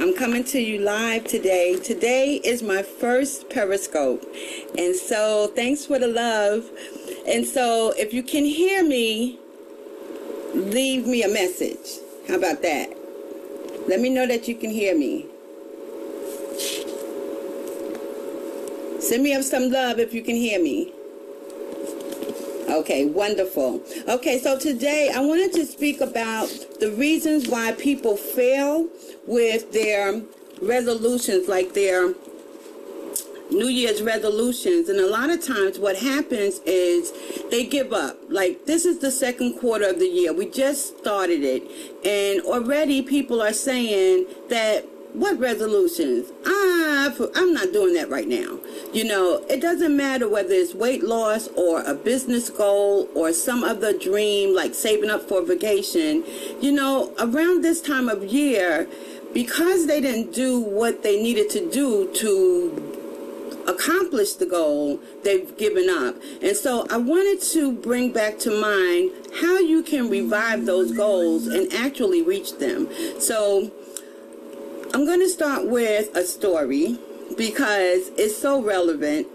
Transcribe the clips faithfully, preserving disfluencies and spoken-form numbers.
I'm coming to you live today. Today is my first Periscope, and so thanks for the love. And so if you can hear me, leave me a message. How about that? Let me know that you can hear me. Send me up some love if you can hear me. Okay, wonderful. Okay, so today I wanted to speak about the reasons why people fail with their resolutions, like their New Year's resolutions. And a lot of times what happens is they give up. Like, this is the second quarter of the year. We just started it, and already people are saying that, what resolutions? I, I'm not doing that right now. You know, it doesn't matter whether it's weight loss or a business goal or some other dream, like saving up for a vacation. You know, around this time of year, because they didn't do what they needed to do to accomplish the goal, they've given up. And so I wanted to bring back to mind how you can revive those goals and actually reach them. So I'm going to start with a story because it's so relevant.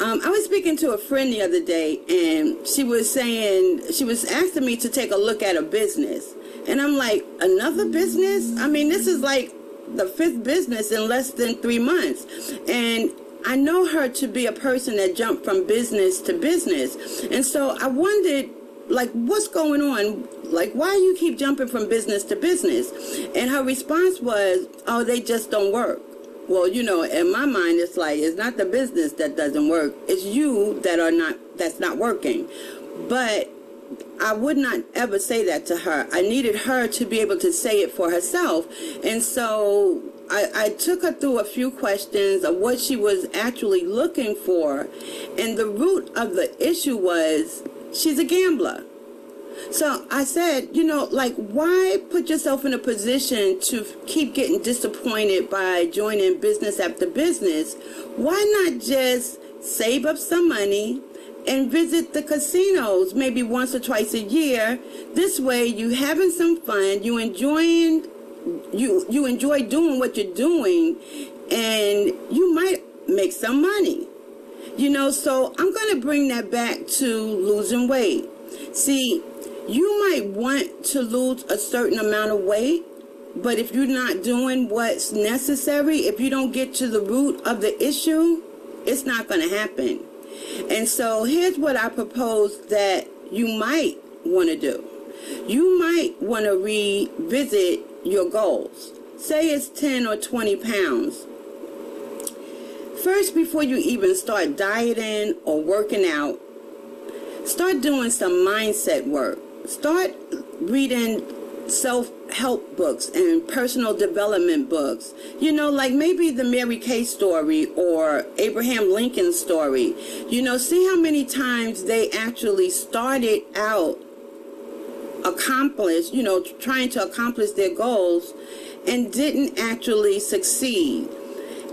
Um, I was speaking to a friend the other day, and she was saying, she was asking me to take a look at a business. And I'm like, another business? I mean, this is like the fifth business in less than three months. And I know her to be a person that jumped from business to business. And so I wondered, like, what's going on? Like, why you keep jumping from business to business? And her response was, oh, they just don't work. Well, you know, in my mind, it's like, it's not the business that doesn't work. It's you that are not, that's not working. But I would not ever say that to her. I needed her to be able to say it for herself. And so I, I took her through a few questions of what she was actually looking for. And the root of the issue was, she's a gambler. So I said, you know, like, why put yourself in a position to keep getting disappointed by joining business after business? Why not just save up some money and visit the casinos maybe once or twice a year? This way you having some fun, you enjoying, you, you enjoy doing what you're doing, and you might make some money. You know, so I'm going to bring that back to losing weight. See, you might want to lose a certain amount of weight, but if you're not doing what's necessary, if you don't get to the root of the issue, it's not going to happen. And so here's what I propose that you might want to do. You might want to revisit your goals. Say it's ten or twenty pounds. First, before you even start dieting or working out, start doing some mindset work. Start reading self-help books and personal development books. You know, like maybe the Mary Kay story or Abraham Lincoln's story. You know, see how many times they actually started out accomplished, you know, trying to accomplish their goals and didn't actually succeed.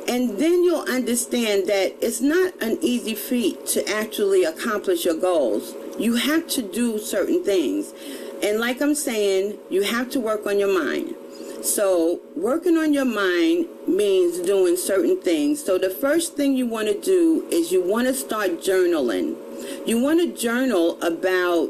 And then you'll understand that it's not an easy feat to actually accomplish your goals. You have to do certain things. And like I'm saying, you have to work on your mind. So working on your mind means doing certain things. So the first thing you want to do is you want to start journaling. You want to journal about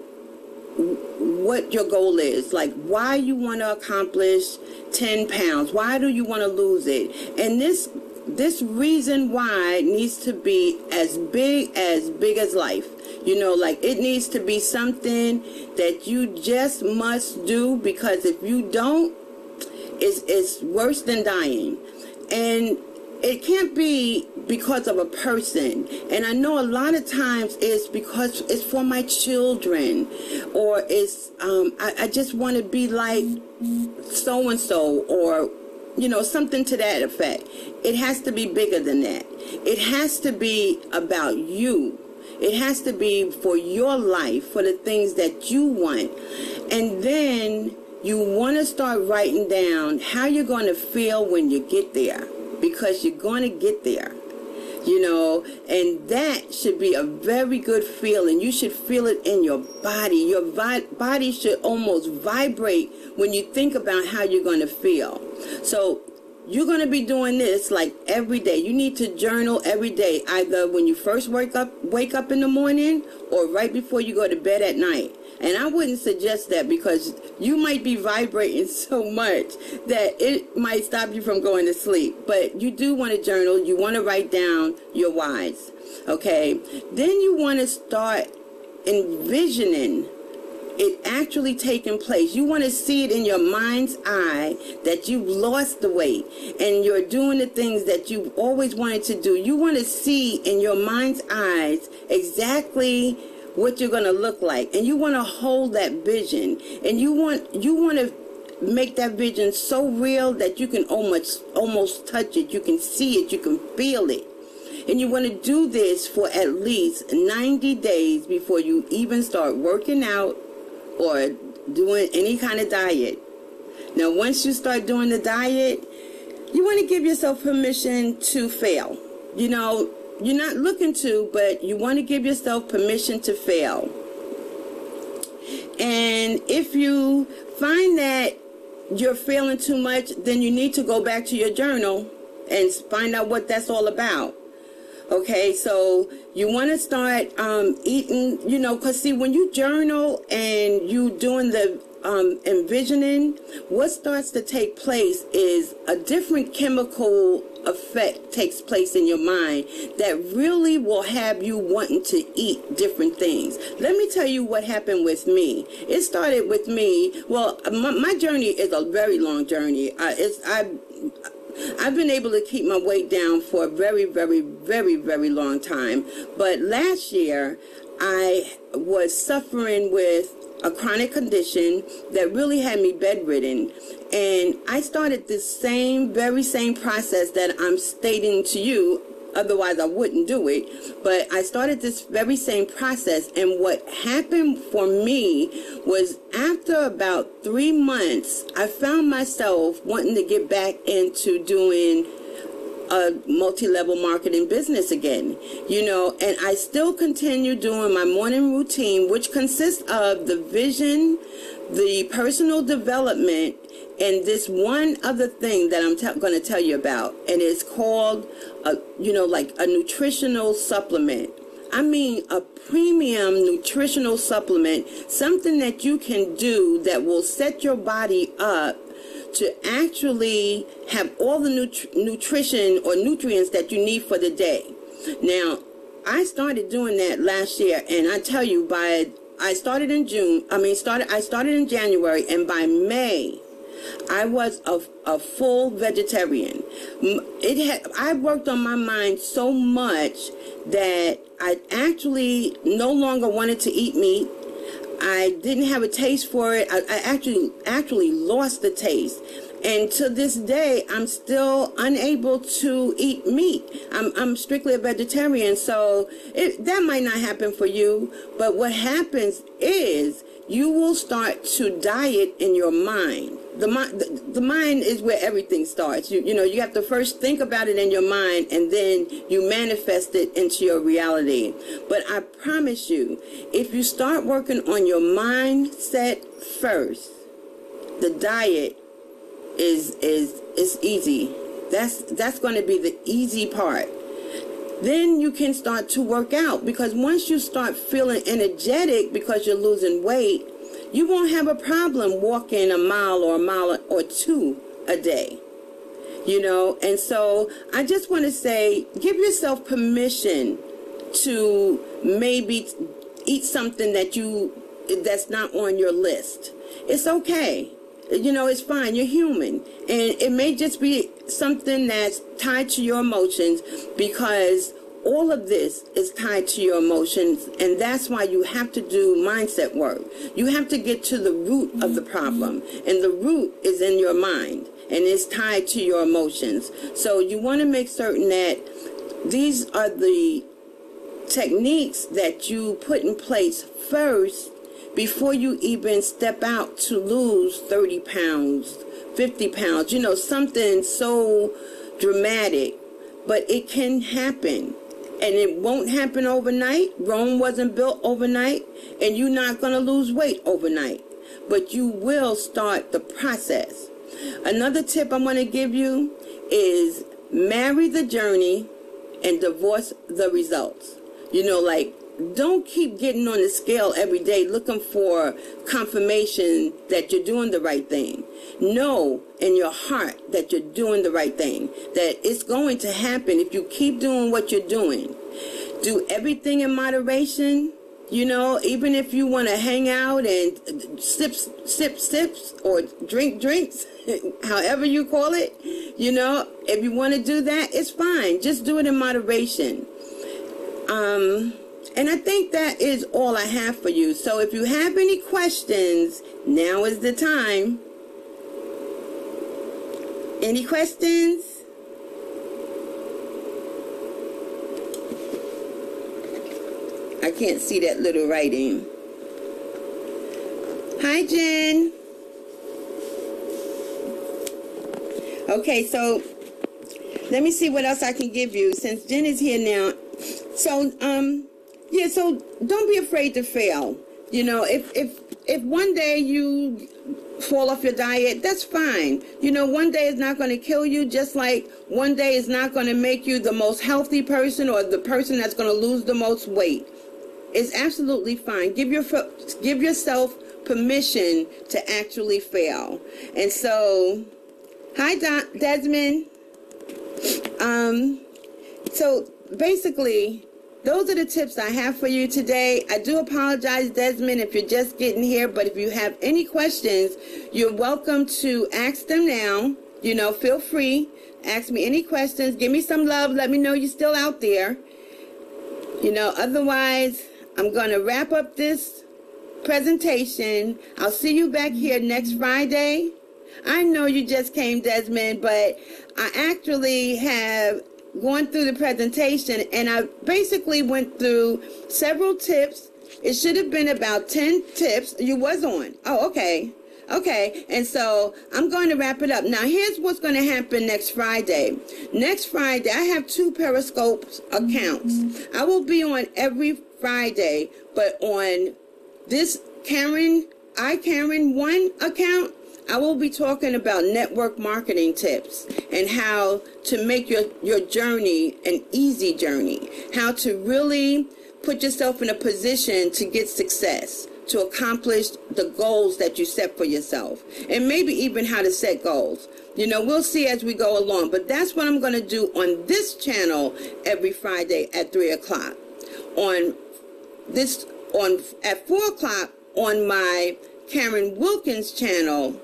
what your goal is, like why you want to accomplish ten pounds. Why do you want to lose it? And this This reason why needs to be as big as big as life. You know, like it needs to be something that you just must do, because if you don't, it's, it's worse than dying. And it can't be because of a person. And I know a lot of times it's because it's for my children, or it's, um, I, I just want to be like so-and-so, or you know, something to that effect. It has to be bigger than that. It has to be about you. It has to be for your life, for the things that you want. And then you want to start writing down how you're going to feel when you get there, because you're going to get there, you know, and that should be a very good feeling. You should feel it in your body. Your vi- body should almost vibrate when you think about how you're going to feel. So you're going to be doing this like every day. You need to journal every day, either when you first wake up, wake up in the morning, or right before you go to bed at night. And I wouldn't suggest that, because you might be vibrating so much that it might stop you from going to sleep. But you do want to journal. You want to write down your whys, okay? Then you want to start envisioning it actually taking place. You want to see it in your mind's eye that you've lost the weight and you're doing the things that you've always wanted to do. You want to see in your mind's eyes exactly what you're going to look like, and you want to hold that vision, and you want you want to make that vision so real that you can almost almost touch it, you can see it, you can feel it. And you want to do this for at least ninety days before you even start working out or doing any kind of diet. Now, once you start doing the diet, you want to give yourself permission to fail. You know, you're not looking to, but you want to give yourself permission to fail. And if you find that you're failing too much, then you need to go back to your journal and find out what that's all about. Okay, so you want to start um, eating, you know, because see, when you journal and you doing the um, envisioning, what starts to take place is a different chemical effect takes place in your mind that really will have you wanting to eat different things. Let me tell you what happened with me. It started with me. Well, my, my journey is a very long journey. Uh, it's I. I've been able to keep my weight down for a very, very, very, very long time. But last year, I was suffering with a chronic condition that really had me bedridden. And I started this same, very same process that I'm stating to you. Otherwise, I wouldn't do it. But I started this very same process. And what happened for me was after about three months, I found myself wanting to get back into doing a multi-level marketing business again, you know, and I still continue doing my morning routine, which consists of the vision, the personal development, and this one other thing that I'm t- going to tell you about, and it's called, a, you know, like a nutritional supplement. I mean, a premium nutritional supplement, something that you can do that will set your body up to actually have all the nut- nutrition or nutrients that you need for the day. Now, I started doing that last year, and I tell you, by I started in June. I mean, started I started in January, and by May, I was a, a full vegetarian. It had, I worked on my mind so much that I actually no longer wanted to eat meat. I didn't have a taste for it. I, I actually actually lost the taste. And to this day, I'm still unable to eat meat. I'm, I'm strictly a vegetarian, so it, that might not happen for you. But what happens is you will start to diet in your mind. The, the, the mind is where everything starts. You, you know, you have to first think about it in your mind, and then you manifest it into your reality. But I promise you, if you start working on your mindset first, the diet is is is easy. That's that's going to be the easy part. Then you can start to work out, because once you start feeling energetic because you're losing weight, you won't have a problem walking a mile or a mile or two a day, you know. And so I just want to say, give yourself permission to maybe eat something that you that's not on your list. It's okay. You know, it's fine. You're human. And it may just be something that's tied to your emotions, because all of this is tied to your emotions. And that's why you have to do mindset work. You have to get to the root of the problem. And the root is in your mind, and it's tied to your emotions. So you want to make certain that these are the techniques that you put in place first before you even step out to lose thirty pounds, fifty pounds, you know, something so dramatic. But it can happen, and it won't happen overnight. Rome wasn't built overnight, and you're not going to lose weight overnight, but you will start the process. Another tip I'm going to give you is marry the journey and divorce the results. You know, like, don't keep getting on the scale every day looking for confirmation that you're doing the right thing. Know in your heart that you're doing the right thing, that it's going to happen if you keep doing what you're doing. Do everything in moderation. You know, even if you want to hang out and sip, sip, sips or drink drinks, however you call it, you know, if you want to do that, it's fine. Just do it in moderation. Um, and I think that is all I have for you. So if you have any questions, now is the time. Any questions? I can't see that little writing. Hi, Jen. Okay, so let me see what else I can give you since Jen is here now. So, um, yeah, so don't be afraid to fail. You know, if, if, if one day you fall off your diet, that's fine. You know, one day is not going to kill you, just like one day is not going to make you the most healthy person or the person that's going to lose the most weight. It's absolutely fine. Give your give yourself permission to actually fail. And so, hi, Don, Desmond. Um, so basically, those are the tips I have for you today. I do apologize, Desmond, if you're just getting here, but if you have any questions, you're welcome to ask them now. You know, feel free. Ask me any questions. Give me some love. Let me know you're still out there. You know, otherwise, I'm going to wrap up this presentation. I'll see you back here next Friday. I know you just came, Desmond, but I actually have gone through the presentation, and I basically went through several tips. It should have been about ten tips. You was on. Oh, okay. Okay, and so I'm going to wrap it up. Now, here's what's going to happen next Friday. Next Friday, I have two Periscope accounts. Mm-hmm. I will be on every Friday, but on this Kaaren, I Kaaren one account, I will be talking about network marketing tips and how to make your, your journey an easy journey, how to really put yourself in a position to get success, to accomplish the goals that you set for yourself, and maybe even how to set goals. You know, we'll see as we go along, but that's what I'm going to do on this channel every Friday at three o'clock, on this, on at four o'clock on my Kaaren Wilkins channel.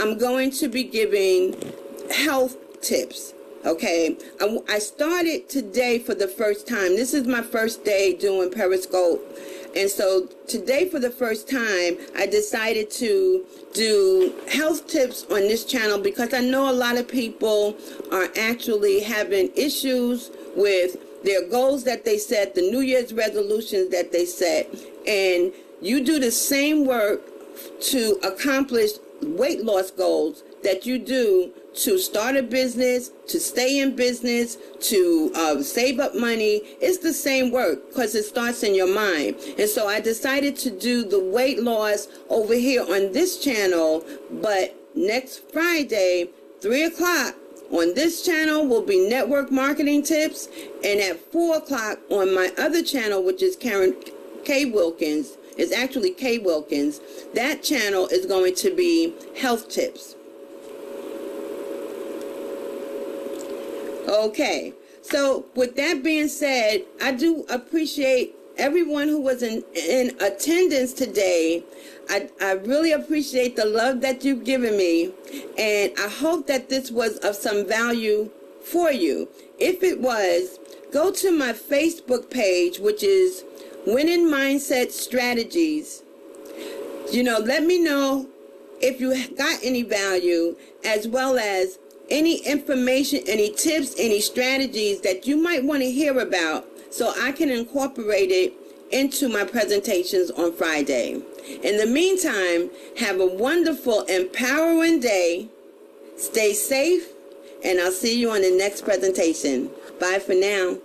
I'm going to be giving health tips. Okay, I, I started today for the first time. This is my first day doing Periscope. And so today, for the first time, I decided to do health tips on this channel because I know a lot of people are actually having issues with their goals that they set, the New Year's resolutions that they set. And you do the same work to accomplish weight loss goals that you do to start a business, to stay in business, to uh, save up money. It's the same work because it starts in your mind. And so I decided to do the weight loss over here on this channel, but next Friday, three o'clock on this channel will be network marketing tips, and at four o'clock on my other channel, which is Kaaren K. Wilkins, it's actually K. Wilkins, that channel is going to be health tips. Okay, so with that being said, I do appreciate everyone who was in, in attendance today. I, I really appreciate the love that you've given me, and I hope that this was of some value for you. If it was, go to my Facebook page, which is Winning Mindset Strategies. You know, let me know if you got any value, as well as any information, any tips, any strategies that you might want to hear about, so I can incorporate it into my presentations on Friday. In the meantime, have a wonderful, empowering day. Stay safe, and I'll see you on the next presentation. Bye for now.